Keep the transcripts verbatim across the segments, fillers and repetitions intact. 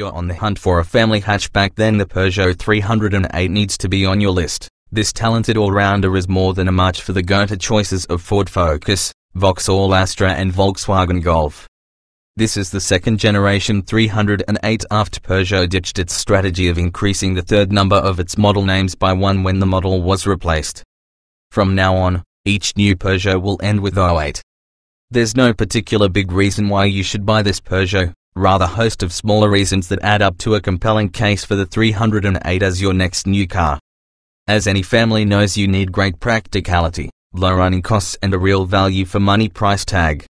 you're on the hunt for a family hatchback, then the Peugeot three oh eight needs to be on your list. This talented all-rounder is more than a match for the go-to choices of Ford Focus, Vauxhall Astra and Volkswagen Golf. This is the second-generation three oh eight after Peugeot ditched its strategy of increasing the third number of its model names by one when the model was replaced. From now on, each new Peugeot will end with oh eight. There's no particular big reason why you should buy this Peugeot, rather a host of smaller reasons that add up to a compelling case for the three oh eight as your next new car. As any family knows, you need great practicality, low running costs and a real value for money price tag.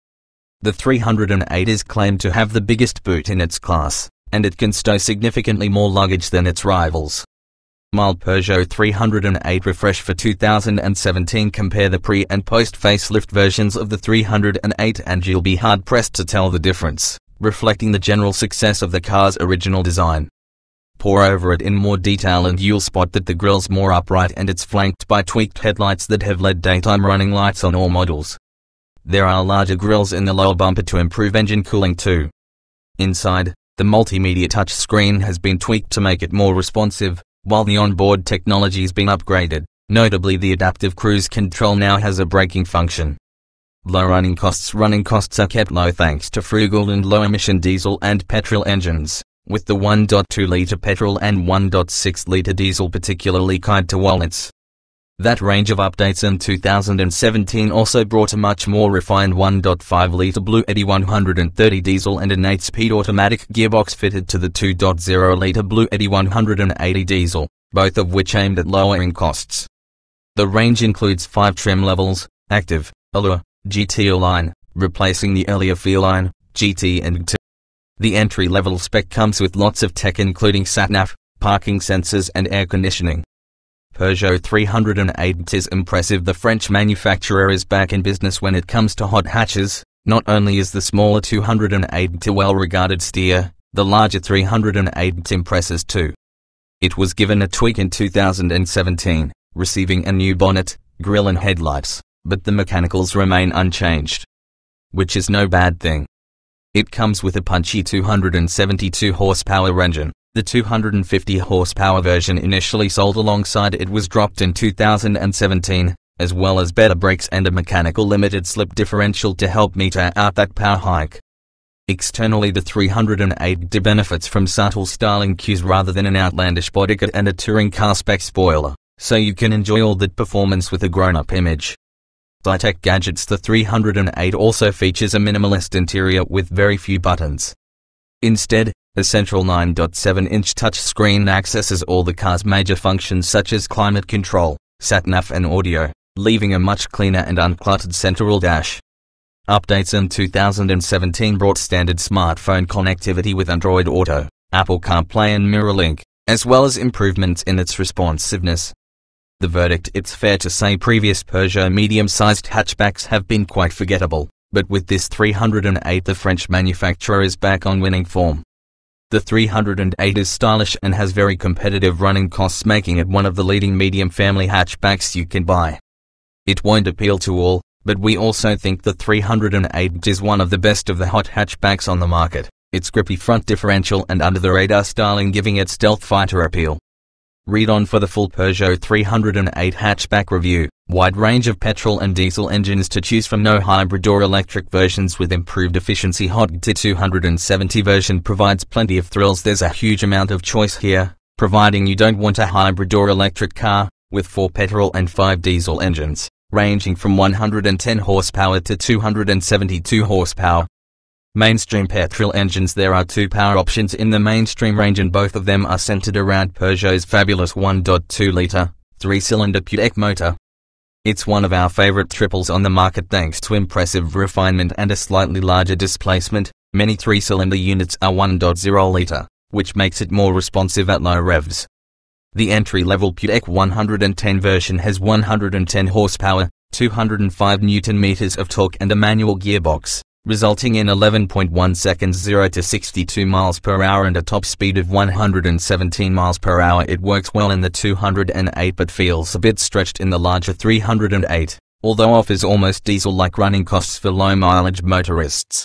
The three oh eight is claimed to have the biggest boot in its class, and it can stow significantly more luggage than its rivals. Mild Peugeot three oh eight refresh for two thousand seventeen. Compare the pre- and post-facelift versions of the three oh eight and you'll be hard-pressed to tell the difference, reflecting the general success of the car's original design. Pour over it in more detail and you'll spot that the grille's more upright and it's flanked by tweaked headlights that have led daytime running lights on all models. There are larger grilles in the lower bumper to improve engine cooling too. Inside, the multimedia touchscreen has been tweaked to make it more responsive, while the onboard technology has been upgraded, notably the adaptive cruise control now has a braking function. Low running costs. Running costs are kept low thanks to frugal and low-emission diesel and petrol engines, with the one point two litre petrol and one point six litre diesel particularly kind to wallets. That range of updates in two thousand seventeen also brought a much more refined one point five litre BlueHDi one hundred thirty diesel and an eight-speed automatic gearbox fitted to the two point oh litre BlueHDi one hundred eighty diesel, both of which aimed at lowering costs. The range includes five trim levels: Active, Allure, G T Line, replacing the earlier Feline, G T and G T. The entry-level spec comes with lots of tech including sat-nav, parking sensors and air conditioning. Peugeot three oh eight is impressive. The French manufacturer is back in business when it comes to hot hatches. Not only is the smaller two oh eight well regarded steer, the larger three oh eight impresses too. It was given a tweak in two thousand seventeen, receiving a new bonnet, grille and headlights, but the mechanicals remain unchanged, which is no bad thing. It comes with a punchy two hundred seventy-two horsepower engine. The two hundred fifty horsepower version initially sold alongside it was dropped in two thousand seventeen, as well as better brakes and a mechanical limited slip differential to help meter out that power hike. Externally, the three oh eight benefits from subtle styling cues rather than an outlandish bodycut and a touring car spec spoiler, so you can enjoy all that performance with a grown-up image. High-tech gadgets. The three oh eight also features a minimalist interior with very few buttons. Instead, the central nine point seven inch touchscreen accesses all the car's major functions such as climate control, sat-nav and audio, leaving a much cleaner and uncluttered central dash. Updates in two thousand seventeen brought standard smartphone connectivity with Android Auto, Apple CarPlay and MirrorLink, as well as improvements in its responsiveness. The verdict: it's fair to say previous Peugeot medium-sized hatchbacks have been quite forgettable, but with this three oh eight the French manufacturer is back on winning form. The three oh eight is stylish and has very competitive running costs, making it one of the leading medium family hatchbacks you can buy. It won't appeal to all, but we also think the three oh eight is one of the best of the hot hatchbacks on the market, its grippy front differential and under-the-radar styling giving it stealth fighter appeal. Read on for the full Peugeot three oh eight hatchback review. Wide range of petrol and diesel engines to choose from, no hybrid or electric versions with improved efficiency. Hot two seventy version provides plenty of thrills. There's a huge amount of choice here, providing you don't want a hybrid or electric car, with four petrol and five diesel engines, ranging from one hundred ten horsepower to two hundred seventy-two horsepower. Mainstream petrol engines. There are two power options in the mainstream range and both of them are centered around Peugeot's fabulous one point two litre, three-cylinder PureTech motor. It's one of our favorite triples on the market thanks to impressive refinement and a slightly larger displacement. Many three-cylinder units are one point oh litre, which makes it more responsive at low revs. The entry-level PureTech one hundred ten version has one hundred ten horsepower, two hundred five newton meters of torque and a manual gearbox, resulting in eleven point one seconds zero to sixty-two miles per hour and a top speed of one hundred seventeen miles per hour. It works well in the two oh eight but feels a bit stretched in the larger three oh eight, although offers almost diesel-like running costs for low-mileage motorists.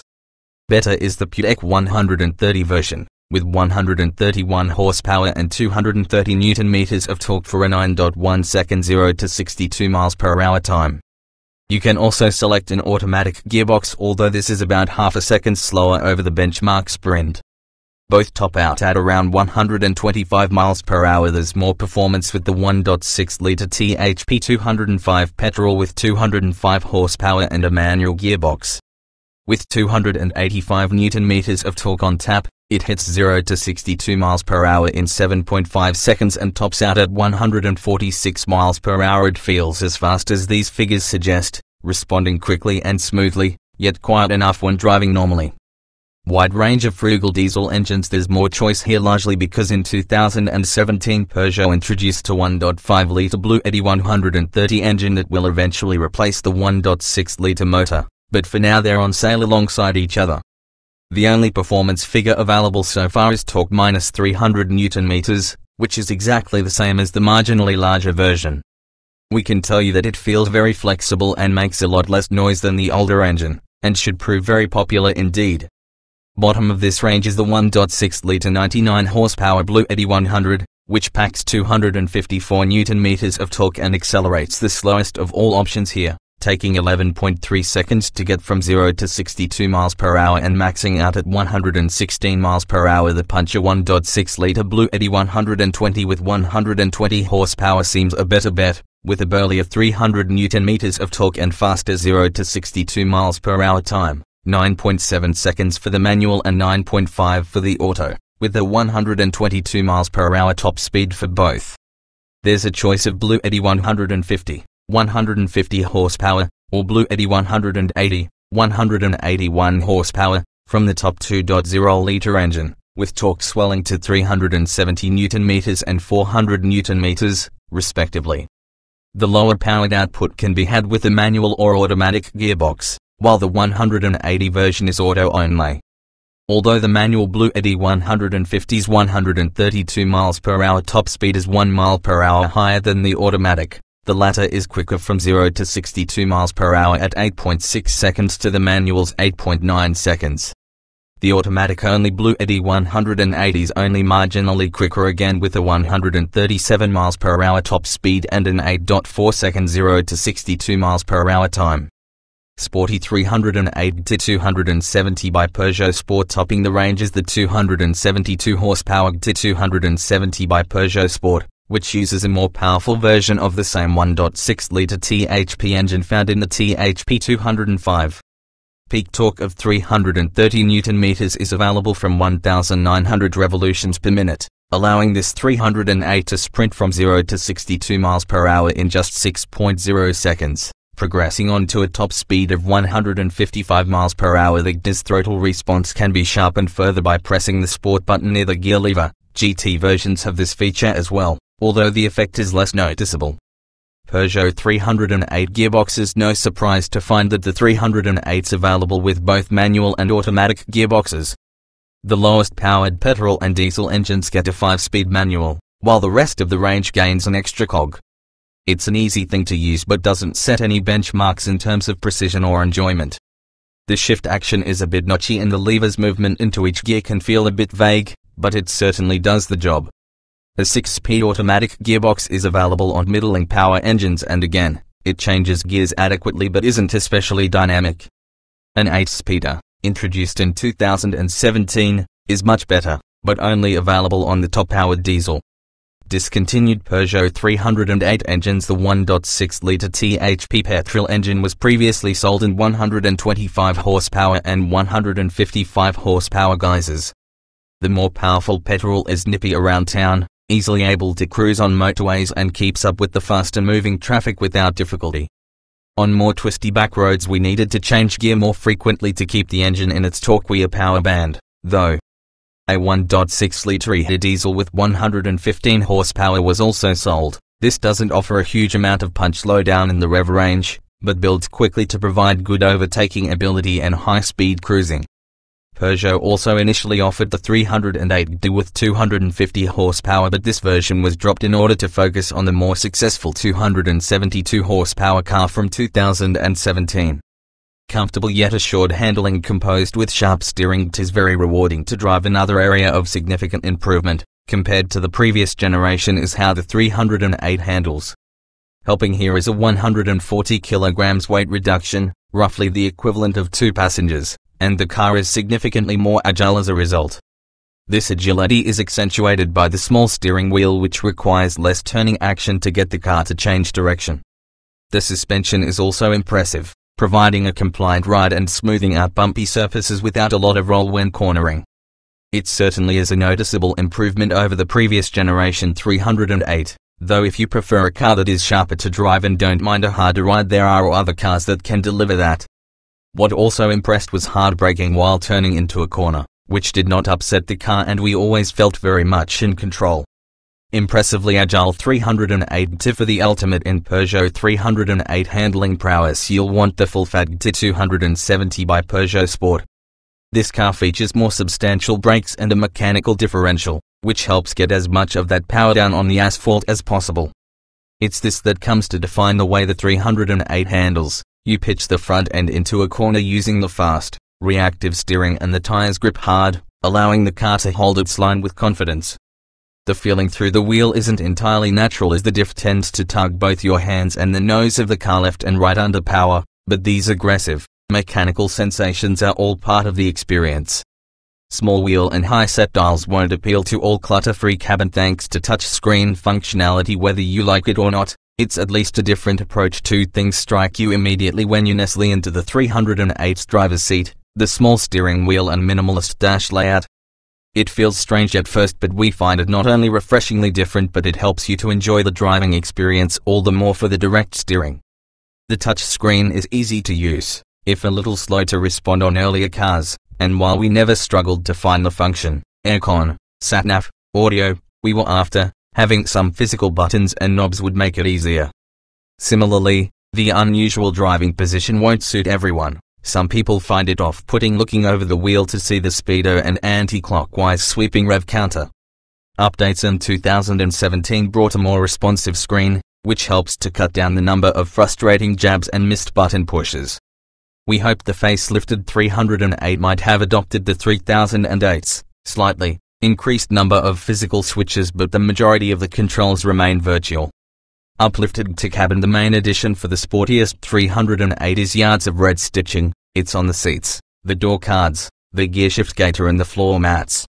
Better is the PureTech one hundred thirty version, with one hundred thirty-one horsepower and two hundred thirty newton-meters of torque for a nine point one second zero to sixty-two miles per hour time. You can also select an automatic gearbox, although this is about half a second slower over the benchmark Sprint. Both top out at around one hundred twenty-five miles per hour. There's more performance with the one point six liter T H P two hundred five petrol with two hundred five horsepower and a manual gearbox. With two hundred eighty-five newton-meters of torque on tap, it hits zero to sixty-two miles per hour in seven point five seconds and tops out at one hundred forty-six miles per hour. It feels as fast as these figures suggest, responding quickly and smoothly, yet quiet enough when driving normally. Wide range of frugal diesel engines. There's more choice here, largely because in two thousand seventeen Peugeot introduced a one point five liter BlueHDi one hundred thirty engine that will eventually replace the one point six liter motor, but for now they're on sale alongside each other. The only performance figure available so far is torque minus three hundred newton meters, which is exactly the same as the marginally larger version. We can tell you that it feels very flexible and makes a lot less noise than the older engine, and should prove very popular indeed. Bottom of this range is the one point six liter ninety-nine horsepower BlueHDi one hundred, which packs two hundred fifty-four newton meters of torque and accelerates the slowest of all options here, taking eleven point three seconds to get from zero to sixty-two miles per hour and maxing out at one hundred sixteen miles per hour. The puncher one point six liter BlueHDi one hundred twenty with one hundred twenty horsepower seems a better bet, with a burlier three hundred newton meters of torque and faster zero to sixty-two miles per hour time, nine point seven seconds for the manual and nine point five for the auto, with a one hundred twenty-two miles per hour top speed for both. There's a choice of BlueHDi one hundred fifty. one hundred fifty horsepower, or BlueHDi one hundred eighty, one hundred eighty-one horsepower, from the top two point oh liter engine, with torque swelling to three hundred seventy newton-meters and four hundred newton-meters, respectively. The lower powered output can be had with a manual or automatic gearbox, while the one hundred eighty version is auto only. Although the manual BlueHDi one hundred fifty's one hundred thirty-two miles per hour top speed is one mile per hour higher than the automatic, the latter is quicker from zero to sixty-two miles per hour at eight point six seconds to the manual's eight point nine seconds. The automatic-only BlueHDi one hundred eighty is only marginally quicker again, with a one hundred thirty-seven miles per hour top speed and an eight point four second zero to sixty-two miles per hour time. Sporty three hundred eight to two hundred seventy by Peugeot Sport. Topping the range is the two hundred seventy-two horsepower two hundred seventy by Peugeot Sport, which uses a more powerful version of the same one point six liter T H P engine found in the T H P two hundred five. Peak torque of three hundred thirty newton meters is available from one thousand nine hundred revolutions per minute, allowing this three hundred eight to sprint from zero to sixty-two miles per hour in just six point oh seconds, progressing on to a top speed of one hundred fifty-five miles per hour. The G T's throttle response can be sharpened further by pressing the sport button near the gear lever. G T versions have this feature as well, although the effect is less noticeable. Peugeot three hundred eight gearboxes. No surprise to find that the three hundred eight's available with both manual and automatic gearboxes. The lowest powered petrol and diesel engines get a five-speed manual, while the rest of the range gains an extra cog. It's an easy thing to use but doesn't set any benchmarks in terms of precision or enjoyment. The shift action is a bit notchy and the lever's movement into each gear can feel a bit vague, but it certainly does the job. A six-speed automatic gearbox is available on middling power engines, and again, it changes gears adequately but isn't especially dynamic. An eight-speeder, introduced in two thousand seventeen, is much better, but only available on the top-powered diesel. Discontinued Peugeot three hundred eight engines. The one point six liter T H P petrol engine was previously sold in one hundred twenty-five horsepower and one hundred fifty-five horsepower guises. The more powerful petrol is nippy around town, easily able to cruise on motorways, and keeps up with the faster moving traffic without difficulty. On more twisty back roads we needed to change gear more frequently to keep the engine in its torque wear power band, though. A one point six liter E H D diesel with one hundred fifteen horsepower was also sold. This doesn't offer a huge amount of punch low down in the rev range, but builds quickly to provide good overtaking ability and high-speed cruising. Peugeot also initially offered the three hundred eight D with two hundred fifty horsepower, but this version was dropped in order to focus on the more successful two hundred seventy-two horsepower car from two thousand seventeen. comfortable yet assured handling composed with sharp steering. It is very rewarding to drive. Another area of significant improvement compared to the previous generation is how the three oh eight handles. Helping here is a one hundred forty kilograms weight reduction, roughly the equivalent of two passengers, and the car is significantly more agile as a result. This agility is accentuated by the small steering wheel, which requires less turning action to get the car to change direction. The suspension is also impressive, providing a compliant ride and smoothing out bumpy surfaces without a lot of roll when cornering. It certainly is a noticeable improvement over the previous generation three oh eight, though if you prefer a car that is sharper to drive and don't mind a harder ride, there are other cars that can deliver that. What also impressed was hard braking while turning into a corner, which did not upset the car, and we always felt very much in control. Impressively agile three oh eight T. For the ultimate in Peugeot three oh eight handling prowess, you'll want the full fat T two seventy by Peugeot Sport. This car features more substantial brakes and a mechanical differential, which helps get as much of that power down on the asphalt as possible. It's this that comes to define the way the three oh eight handles. You pitch the front end into a corner using the fast, reactive steering, and the tires grip hard, allowing the car to hold its line with confidence. The feeling through the wheel isn't entirely natural, as the diff tends to tug both your hands and the nose of the car left and right under power, but these aggressive, mechanical sensations are all part of the experience. Small wheel and high set dials won't appeal to all. Clutter-free cabin thanks to touchscreen functionality. Whether you like it or not, it's at least a different approach. Two things strike you immediately when you nestle into the three oh eight's driver's seat: the small steering wheel and minimalist dash layout. It feels strange at first, but we find it not only refreshingly different, but it helps you to enjoy the driving experience all the more for the direct steering. The touchscreen is easy to use, if a little slow to respond on earlier cars, and while we never struggled to find the function, aircon, satnav, audio, we were after, having some physical buttons and knobs would make it easier. Similarly, the unusual driving position won't suit everyone. Some people find it off-putting looking over the wheel to see the speedo and anti-clockwise sweeping rev counter. Updates in two thousand seventeen brought a more responsive screen, which helps to cut down the number of frustrating jabs and missed button pushes. We hope the facelifted three oh eight might have adopted the three thousand eight's slightly increased number of physical switches, but the majority of the controls remain virtual. Uplifted to cabin, the main addition for the sportiest three oh eight is yards of red stitching. It's on the seats, the door cards, the gear shift gaiter and the floor mats.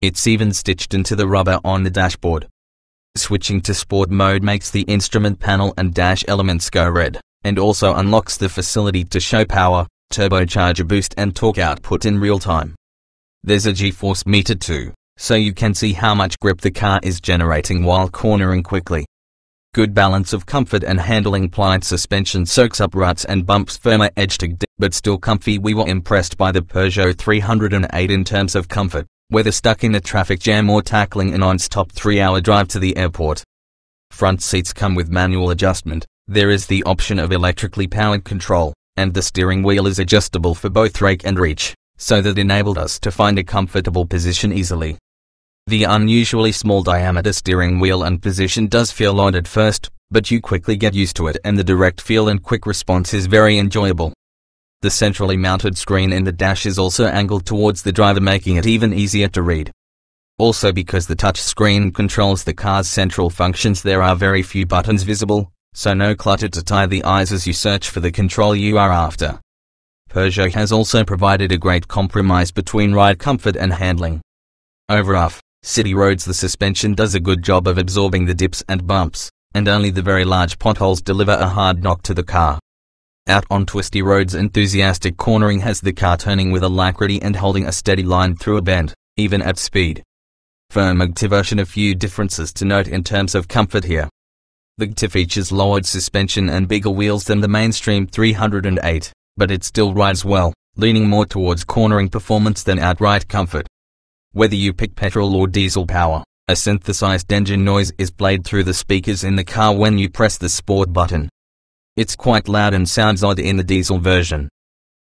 It's even stitched into the rubber on the dashboard. Switching to sport mode makes the instrument panel and dash elements go red, and also unlocks the facility to show power, turbocharger boost and torque output in real time. There's a G-force meter too, so you can see how much grip the car is generating while cornering quickly. Good balance of comfort and handling. Pliant suspension soaks up ruts and bumps, firmer edge to but still comfy. We were impressed by the Peugeot three oh eight in terms of comfort, whether stuck in a traffic jam or tackling an on-stop three hour drive to the airport. Front seats come with manual adjustment, there is the option of electrically powered control, and the steering wheel is adjustable for both rake and reach, so that enabled us to find a comfortable position easily. The unusually small diameter steering wheel and position does feel odd at first, but you quickly get used to it and the direct feel and quick response is very enjoyable. The centrally mounted screen in the dash is also angled towards the driver, making it even easier to read. Also, because the touch screen controls the car's central functions, there are very few buttons visible, so no clutter to tire the eyes as you search for the control you are after. Peugeot has also provided a great compromise between ride comfort and handling. Over off city roads, the suspension does a good job of absorbing the dips and bumps, and only the very large potholes deliver a hard knock to the car. Out on twisty roads, enthusiastic cornering has the car turning with alacrity and holding a steady line through a bend, even at speed. Firm G T version. A few differences to note in terms of comfort here. The G T features lowered suspension and bigger wheels than the mainstream three oh eight, but it still rides well, leaning more towards cornering performance than outright comfort. Whether you pick petrol or diesel power, a synthesized engine noise is played through the speakers in the car when you press the sport button. It's quite loud and sounds odd in the diesel version.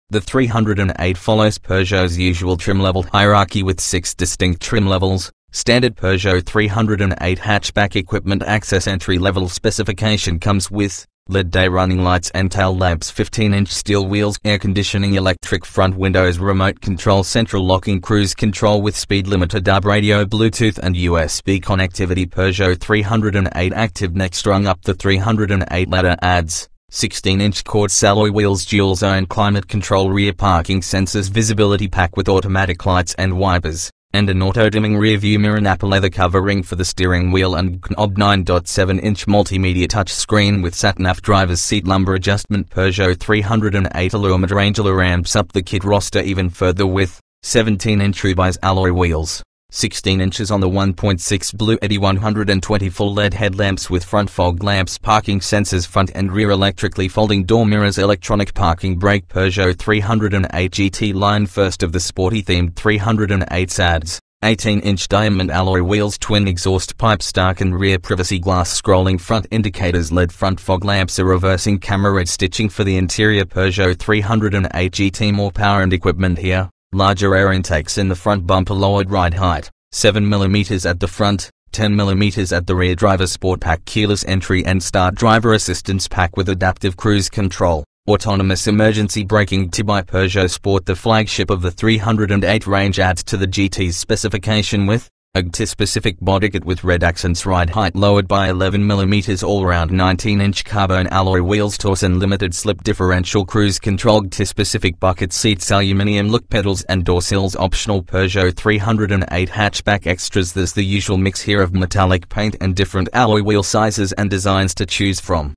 The three oh eight follows Peugeot's usual trim level hierarchy with six distinct trim levels: standard Peugeot three oh eight hatchback equipment access. Entry level specification comes with L E D day running lights and tail lamps, fifteen inch steel wheels, air conditioning, electric front windows, remote control, central locking, cruise control with speed limiter, D A B radio, Bluetooth and U S B connectivity. Peugeot three oh eight active neck strung up the three oh eight ladder adds sixteen inch quartz alloy wheels, dual zone climate control, rear parking sensors, visibility pack with automatic lights and wipers, and an auto-dimming rear-view mirror, and Nappa leather covering for the steering wheel, and Knob nine point seven inch multimedia touchscreen with sat-nav, driver's seat lumbar adjustment. Peugeot three oh eight Allure Midrangela ramps up the kit roster even further with seventeen inch Rubis alloy wheels, sixteen inches on the one point six BlueHDi, one hundred twenty full L E D headlamps with front fog lamps, parking sensors, front and rear electrically folding door mirrors, electronic parking brake. Peugeot three oh eight G T line, first of the sporty themed three oh eights, adds eighteen inch diamond alloy wheels, twin exhaust pipes, stark and rear privacy glass, scrolling front indicators, L E D front fog lamps, a reversing camera, edge stitching for the interior. Peugeot three oh eight G T, more power and equipment here. Larger air intakes in the front bumper, lowered ride height, seven millimeters at the front, ten millimeters at the rear. Driver Sport Pack, keyless entry and start, driver assistance pack with adaptive cruise control, autonomous emergency braking. T B I Peugeot Sport, the flagship of the three oh eight range, adds to the G T's specification with a G T-specific bodykit with red accents, ride height lowered by eleven millimeters, all-round nineteen inch carbon alloy wheels, Torsen limited slip differential, cruise control, G T-specific bucket seats, aluminium look pedals and door sills optional. Peugeot three oh eight hatchback extras, there's the usual mix here of metallic paint and different alloy wheel sizes and designs to choose from.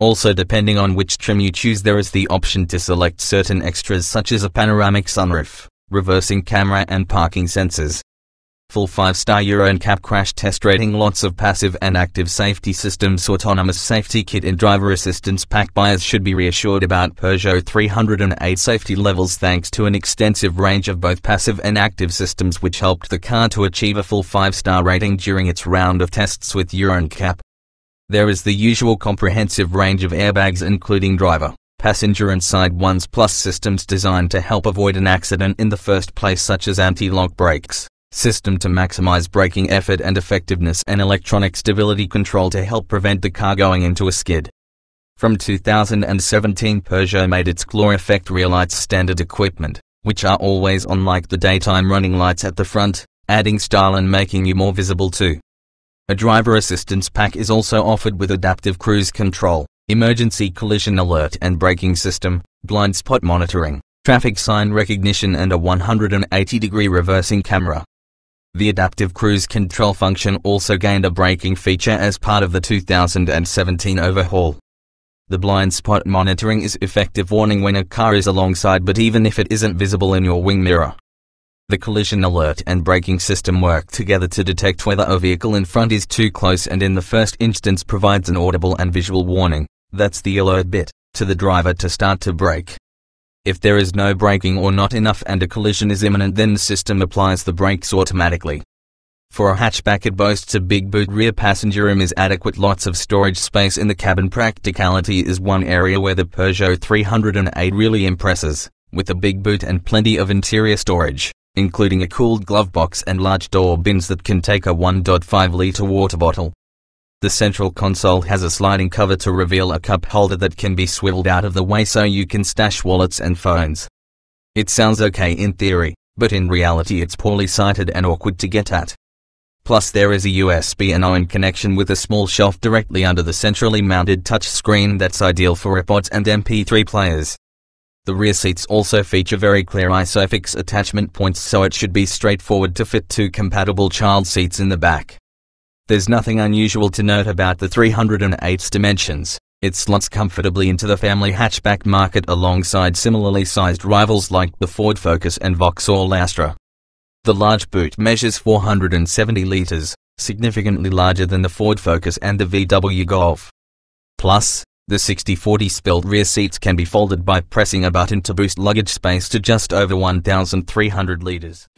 Also, depending on which trim you choose, there is the option to select certain extras such as a panoramic sunroof, reversing camera and parking sensors. Full five star Euro N C A P crash test rating, lots of passive and active safety systems, autonomous safety kit and driver assistance pack. Buyers should be reassured about Peugeot three oh eight safety levels thanks to an extensive range of both passive and active systems which helped the car to achieve a full five star rating during its round of tests with Euro N C A P. There is the usual comprehensive range of airbags including driver, passenger and side ones, plus systems designed to help avoid an accident in the first place such as anti-lock brakes, system to maximize braking effort and effectiveness, and electronic stability control to help prevent the car going into a skid. From two thousand seventeen, Peugeot made its Claw Effect rear lights standard equipment, which are always on like the daytime running lights at the front, adding style and making you more visible too. A driver assistance pack is also offered with adaptive cruise control, emergency collision alert and braking system, blind spot monitoring, traffic sign recognition and a one hundred eighty degree reversing camera. The adaptive cruise control function also gained a braking feature as part of the two thousand seventeen overhaul. The blind spot monitoring is effective warning when a car is alongside, but even if it isn't visible in your wing mirror. The collision alert and braking system work together to detect whether a vehicle in front is too close and in the first instance provides an audible and visual warning, that's the alert bit, to the driver to start to brake. If there is no braking or not enough and a collision is imminent, then the system applies the brakes automatically. For a hatchback, it boasts a big boot, rear passenger room is adequate, lots of storage space in the cabin. Practicality is one area where the Peugeot three oh eight really impresses, with a big boot and plenty of interior storage, including a cooled glove box and large door bins that can take a one point five litre water bottle. The central console has a sliding cover to reveal a cup holder that can be swiveled out of the way so you can stash wallets and phones. It sounds okay in theory, but in reality it's poorly sighted and awkward to get at. Plus there is a U S B and O N connection with a small shelf directly under the centrally mounted touch screen that's ideal for iPods and M P three players. The rear seats also feature very clear ISOFIX attachment points, so it should be straightforward to fit two compatible child seats in the back. There's nothing unusual to note about the three oh eight's dimensions. It slots comfortably into the family hatchback market alongside similarly sized rivals like the Ford Focus and Vauxhall Astra. The large boot measures four hundred seventy litres, significantly larger than the Ford Focus and the V W Golf. Plus, the sixty forty split rear seats can be folded by pressing a button to boost luggage space to just over one thousand three hundred litres.